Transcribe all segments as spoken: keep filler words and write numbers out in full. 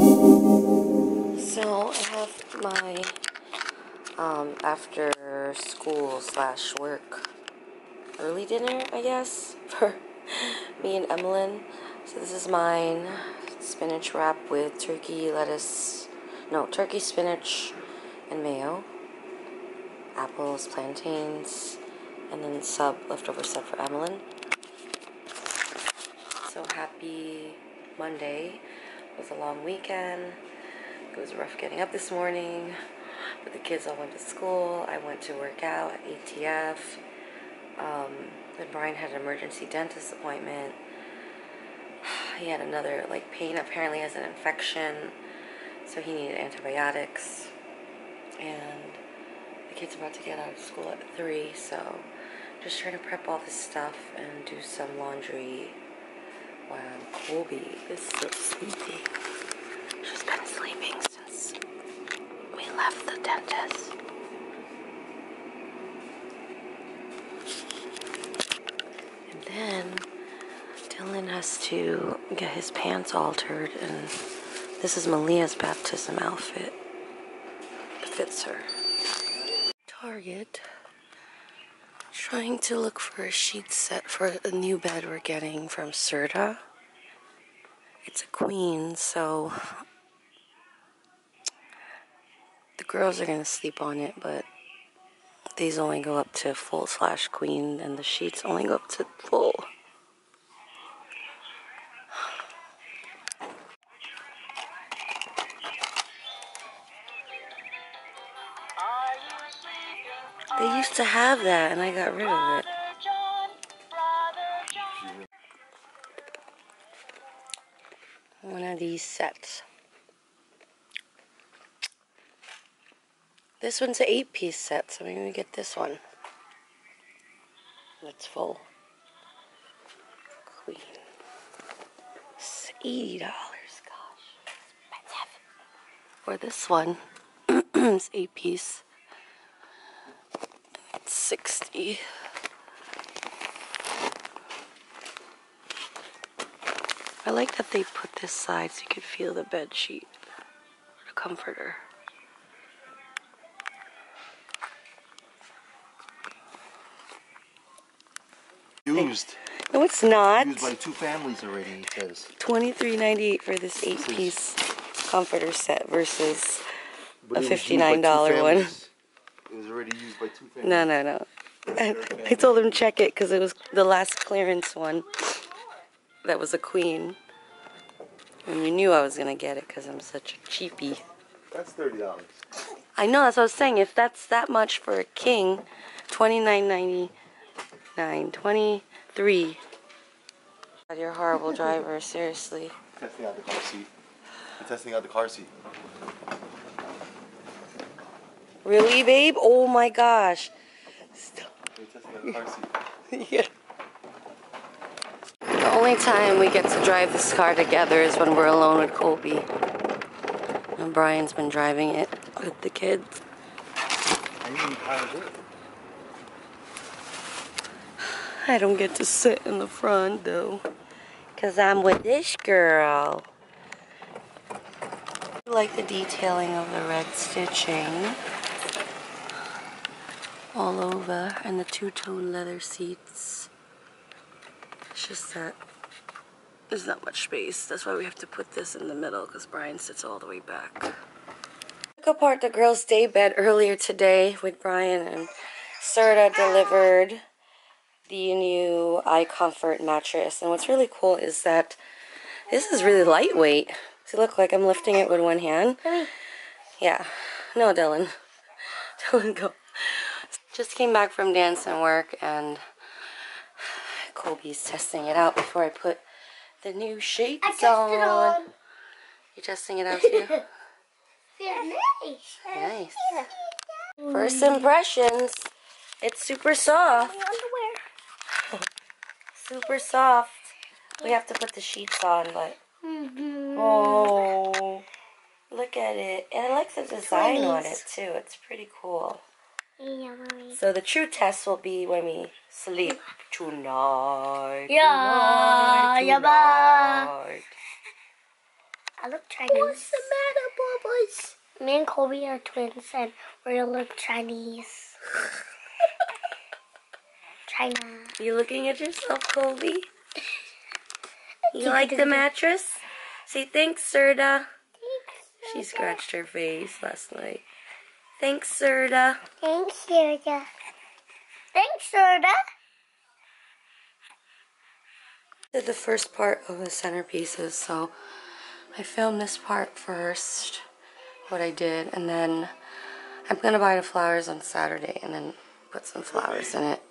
So I have my um, after school slash work early dinner, I guess, for me and Emmeline. So this is mine. Spinach wrap with turkey, lettuce, no, turkey, spinach, and mayo, apples, plantains, and then sub, leftover sub for Emmeline. So happy Monday. It was a long weekend. It was rough getting up this morning, but the kids all went to school. I went to work out at A T F. Um, then Brian had an emergency dentist appointment. He had another, like, pain, apparently has an infection, so he needed antibiotics, and the kid's about to get out of school at three, so just trying to prep all this stuff and do some laundry. Wow, Colby is so sleepy. She's been sleeping since we left the dentist. And then Dylan has to get his pants altered, and this is Malia's baptism outfit. It fits her. Target. Trying to look for a sheet set for a new bed we're getting from Serta. It's a queen, so the girls are going to sleep on it, but these only go up to full slash queen, and the sheets only go up to full. They used to have that, and I got rid of it. One of these sets. This one's an eight-piece set, so maybe we get this one. That's full. Queen. It's eighty dollars, gosh. Expensive. Or this one. It's eight-piece. sixty. I like that they put this side so you could feel the bed sheet, the comforter. Used. No, it's not. Used by two families already. He says twenty-three ninety-eight for this eight-piece comforter set versus a fifty-nine dollar one. It was already used by two families. No, no, no. I told him check it because it was the last clearance one that was a queen. And we knew I was going to get it because I'm such a cheapie. That's thirty dollars. I know, that's what I was saying. If that's that much for a king, twenty-nine ninety-nine, twenty-three dollars. God, you're a horrible driver, seriously. I'm testing out the car seat. I'm testing out the car seat. Really, babe? Oh my gosh. Stop. Yeah. The only time we get to drive this car together is when we're alone with Colby. And Brian's been driving it with the kids. I don't get to sit in the front though, because I'm with this girl. I like the detailing of the red stitching all over, and the two-tone leather seats. It's just that there's not much space. That's why we have to put this in the middle, because Brian sits all the way back. Took apart the girls' day bed earlier today with Brian, and Serta delivered the new iComfort mattress. And what's really cool is that this is really lightweight. See, look, like I'm lifting it with one hand. Yeah. No, Dylan. Dylan, go. Just came back from dance and work, and Colby's testing it out before I put the new shades I on. It on. You're testing it out too? They're nice. Nice. Yeah. First impressions. It's super soft. Underwear. Super soft. We have to put the sheets on, but. Mm-hmm. Oh, look at it. And I like the design on it too. It's pretty cool. Yeah, so the true test will be when we sleep tonight. Yeah, tonight, yeah, tonight. I look Chinese. What's the matter, boys? Me and Kobe are twins and we look Chinese. China. You looking at yourself, Kobe? You like the mattress? Say thanks, Serta. She scratched her face last night. Thanks, Serta. Thanks, Serta. Thanks, Serta. Did the first part of the centerpieces, so I filmed this part first, what I did, and then I'm gonna buy the flowers on Saturday and then put some flowers in it.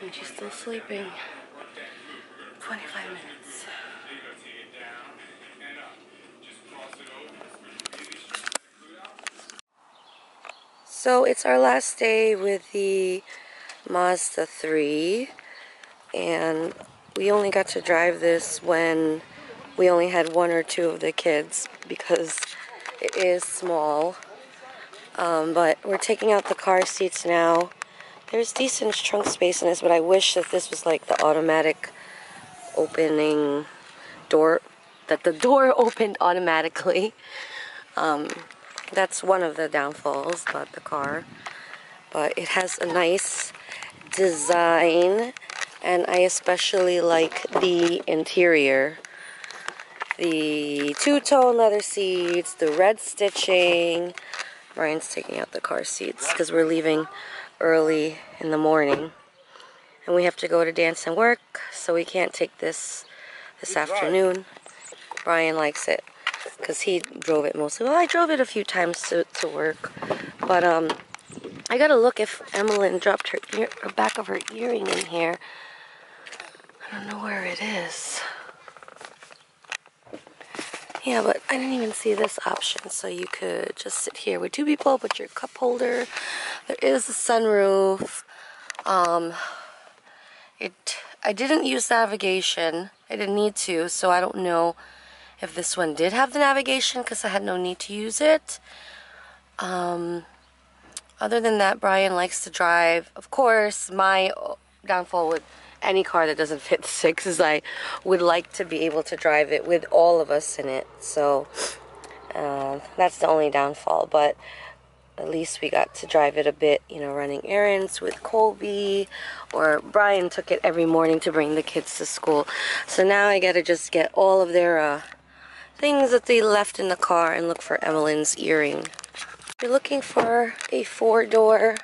And she's still sleeping. twenty-five minutes. So it's our last day with the Mazda three. And we only got to drive this when we only had one or two of the kids because it is small. Um, but we're taking out the car seats now. There's decent trunk space in this, but I wish that this was like the automatic opening door, that the door opened automatically. Um, that's one of the downfalls about the car, but it has a nice design, and I especially like the interior. The two-tone leather seats, the red stitching. Brian's taking out the car seats because we're leaving early in the morning and we have to go to dance and work, so we can't take this this afternoon. Brian likes it because he drove it mostly. Well, I drove it a few times to, to work, but um I gotta look if Emmeline dropped her ear, or back of her earring in here. I don't know where it is. Yeah, but I didn't even see this option, so you could just sit here with two people, put your cup holder. There is a sunroof. Um, it. I didn't use navigation. I didn't need to, so I don't know if this one did have the navigation because I had no need to use it. Um, other than that, Brian likes to drive. Of course, my downfall would... any car that doesn't fit the sixes, I would like to be able to drive it with all of us in it. So uh, that's the only downfall. But at least we got to drive it a bit, you know, running errands with Colby. Or Brian took it every morning to bring the kids to school. So now I got to just get all of their uh, things that they left in the car and look for Emmeline's earring. You're looking for a four-door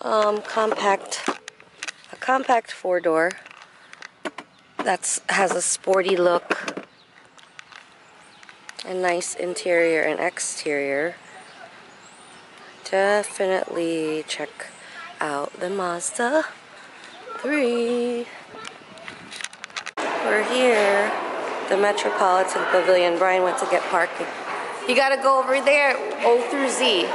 um, compact... A compact four-door that has a sporty look, a nice interior and exterior. Definitely check out the Mazda three. We're here, the Metropolitan Pavilion. Brian went to get parking. You gotta go over there, O through Z.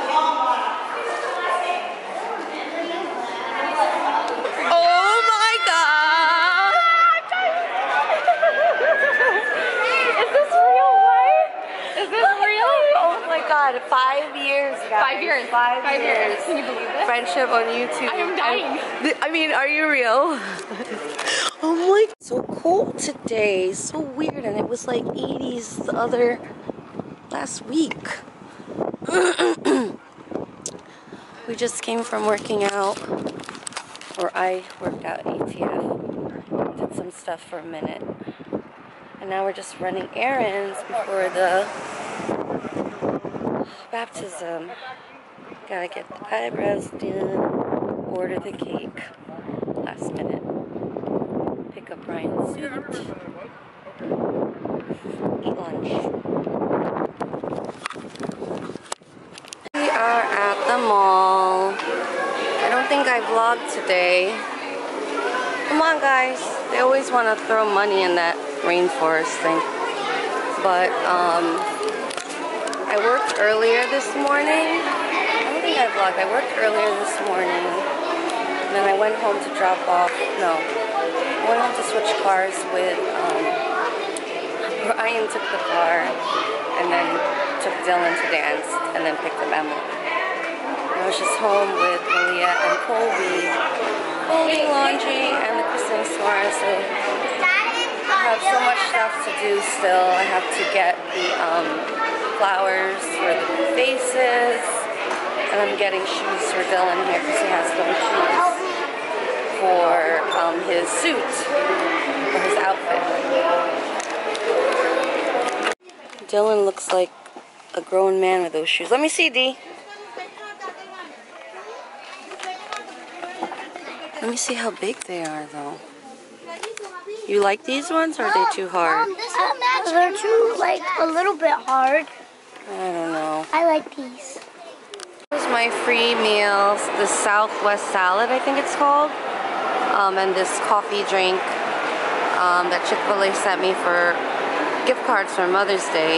Five years, guys. Five years. Five, Five years. years. Can you believe it? Friendship on YouTube. I am dying. I mean, are you real? Oh my. So cold today. So weird. And it was like eighties the other last week. We just came from working out. Or I worked out at A T F. Did some stuff for a minute. And now we're just running errands before the... baptism. Gotta get the eyebrows done, order the cake, last minute, pick up Brian's suit, eat lunch. We are at the mall. I don't think I vlogged today. Come on, guys. They always want to throw money in that rainforest thing. But, um... I worked earlier this morning. I don't think I vlogged. I worked earlier this morning. And then I went home to drop off. No. I went home to switch cars with um, Ryan took the car and then took Dylan to dance and then picked up Emma. I was just home with Malia and Colby folding laundry and the Christmas store, so I have so much stuff to do still. I have to get the um, flowers for the faces, and I'm getting shoes for Dylan here because he has no shoes for um, his suit, for his outfit. Dylan looks like a grown man with those shoes. Let me see, D. Let me see how big they are, though. You like these ones, or are they too hard? Um, this one, that's they're too, like, a little bit hard. I don't know. I like these. This is my free meals, the Southwest salad, I think it's called. Um, and this coffee drink um, that Chick-fil-A sent me for gift cards for Mother's Day.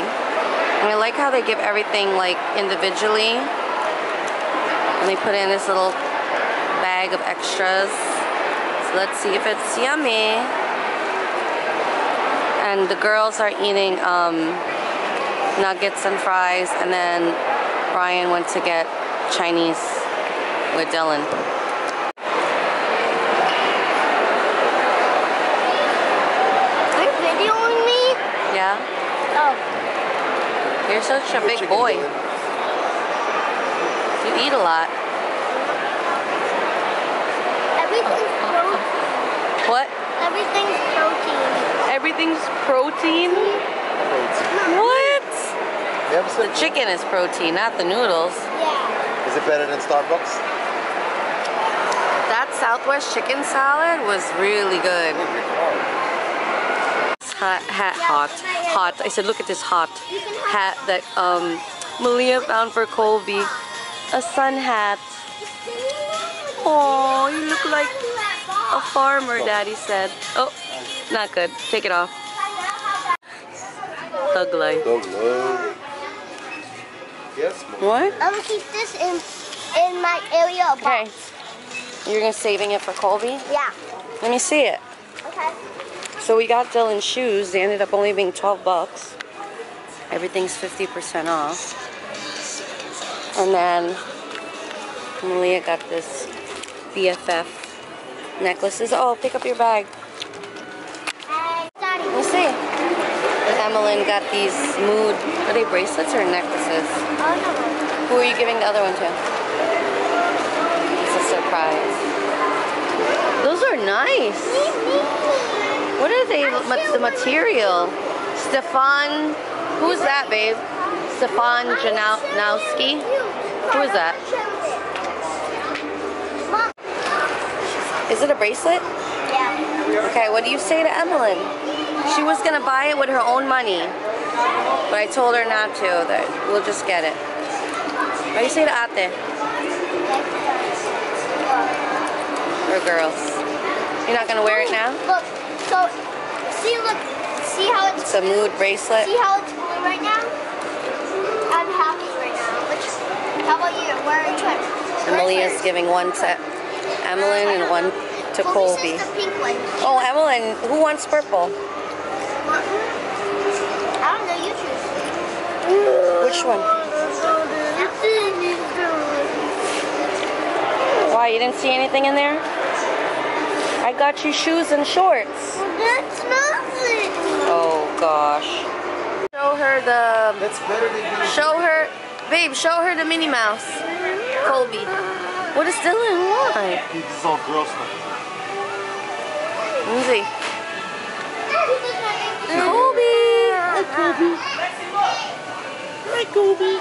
And I like how they give everything like individually, and they put in this little bag of extras. So let's see if it's yummy. And the girls are eating um, nuggets and fries, and then Ryan went to get Chinese with Dylan. Yeah? Oh. You're such a big boy. You eat a lot. Everything's protein. What? Everything's protein. Everything's protein? protein. What? The chicken is protein, not the noodles. Yeah. Is it better than Starbucks? That Southwest chicken salad was really good. Hat, hat hot, hot. I said, look at this hot hat that um, Malia found for Colby. A sun hat. Oh, you look like a farmer, Daddy said. Oh, not good. Take it off. Thug life. Yes. What? I'm gonna keep this in in my area. Okay. You're gonna saving it for Colby? Yeah. Let me see it. Okay. So we got Dylan's shoes. They ended up only being twelve bucks. Everything's fifty percent off. And then Malia got this B F F necklaces. Oh, pick up your bag. We'll see. And Emmeline got these mood, are they bracelets or necklaces? Who are you giving the other one to? It's a surprise. Those are nice. What are they? The material? Stefan. Who's that, babe? Stefan Janowski? Who is that? Is it a bracelet? Yeah. Okay, what do you say to Emmeline? She was going to buy it with her own money, but I told her not to, that we'll just get it. What do you say to Ate? Or girls? You're not going to wear it now? So, see, look, see how it's, it's a mood bracelet. See how it's blue right now? I'm happy right now. Which, how about you? Where are you at? Amelia's giving one to Emmeline and one to Colby. The pink one. Oh, Emmeline, who wants purple? I don't know, you choose. Which one? Why, you didn't see anything in there? I got you shoes and shorts. Well, that's nothing. Oh gosh. Show her the. That's better than you. Show her, babe. Show her the Minnie Mouse. Colby. What is Dylan like? This is all girl stuff. Let me see. Colby. Hi, Colby. Hi, Colby.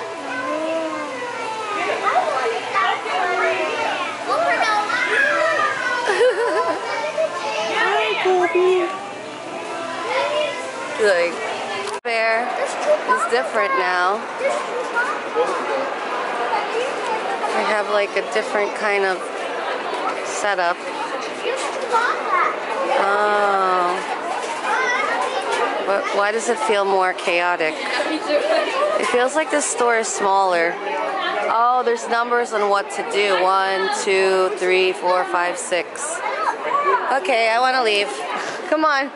Like, fair is different now. I have like a different kind of setup. Oh. But why does it feel more chaotic? It feels like this store is smaller. Oh, there's numbers on what to do. One, two, three, four, five, six. Okay, I want to leave. Come on.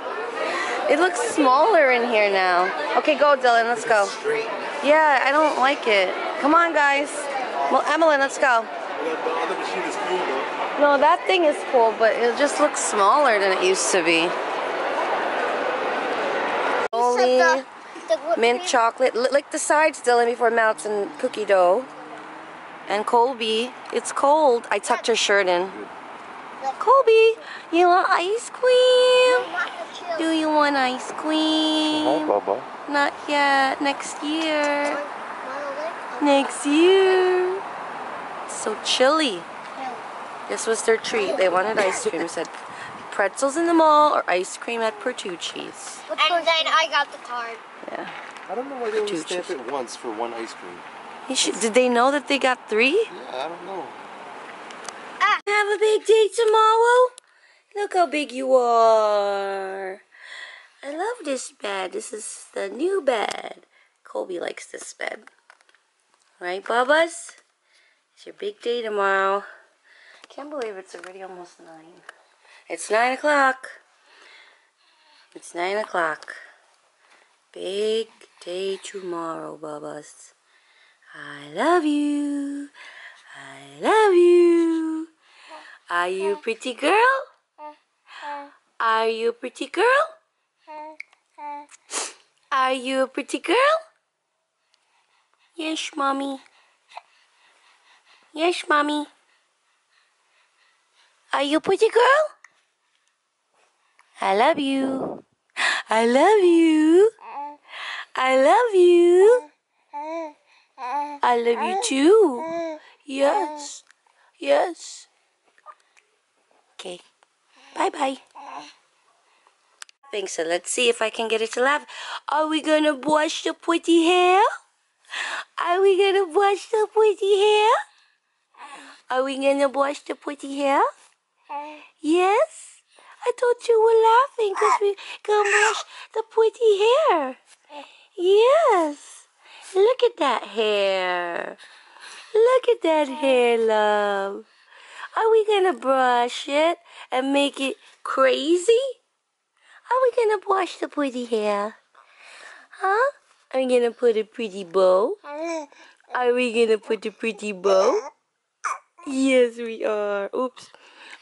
It looks smaller in here now. Okay, go, Dylan. Let's go. Yeah, I don't like it. Come on, guys. Well, Emily, let's go. No, that thing is cool, but it just looks smaller than it used to be. Only mint chocolate. Lick the sides, Dylan, before it melts, and cookie dough. And Colby, it's cold. I tucked her shirt in. Colby, you want ice cream? Do you want ice cream? Not yet. Next year. Next year. It's so chilly. This was their treat. They wanted ice cream. It said pretzels in the mall or ice cream at Bertucci's. And then I got the card. Yeah. I don't know why they only stamp it once for one ice cream. You should, did they know that they got three? Yeah, I don't know. Ah. Have a big day tomorrow. Look how big you are. I love this bed. This is the new bed. Colby likes this bed. Right, Bubba's? It's your big day tomorrow. Can't believe it's already almost nine. It's nine o'clock. It's nine o'clock. Big day tomorrow, Bubba's. I love you. I love you. Are you pretty girl? Are you pretty girl? Are you a pretty girl? Yes, mommy. Yes, mommy. Are you a pretty girl? I love you. I love you. I love you. I love you too. Yes. Yes. Okay. Bye-bye. I think so. Let's see if I can get it to laugh. Are we going to wash the pretty hair? Are we going to wash the pretty hair? Are we going to wash the pretty hair? Yes? I thought you were laughing because we can wash the pretty hair. Yes. Look at that hair. Look at that hair, love. Are we going to brush it and make it crazy? Are we going to brush the pretty hair? Huh? Are we going to put a pretty bow? Are we going to put a pretty bow? Yes, we are. Oops.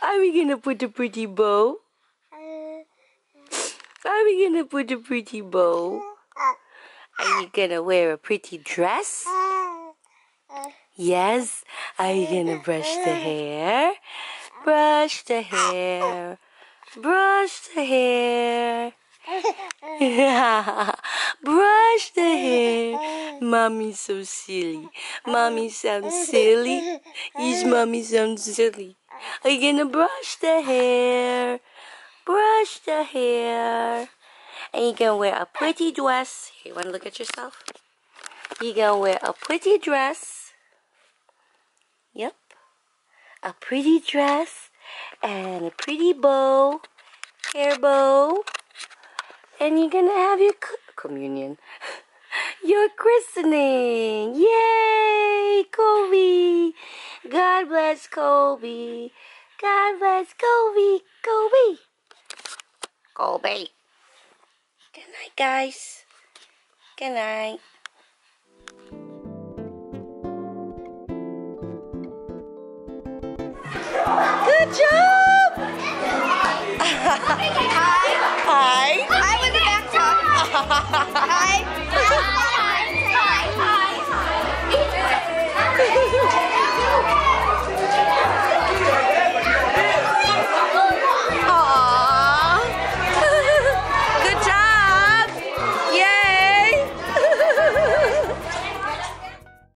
Are we going to put a pretty bow? Are we going to put a pretty bow? Are you gonna wear a pretty dress? Yes. Are you gonna brush the hair? Brush the hair. Brush the hair. Brush the hair. Mommy's so silly. Mommy sounds silly. Yes, mommy sounds silly. Are you gonna brush the hair? Brush the hair. And you can wear a pretty dress. Here, you want to look at yourself? You can wear a pretty dress. Yep. A pretty dress. And a pretty bow. Hair bow. And you're going to have your co communion. Your christening. Yay, Colby. God bless Colby. God bless Colby. Colby. Colby. Good night, guys. Good night. Good job! Hi. Hi. I was in the bathtub.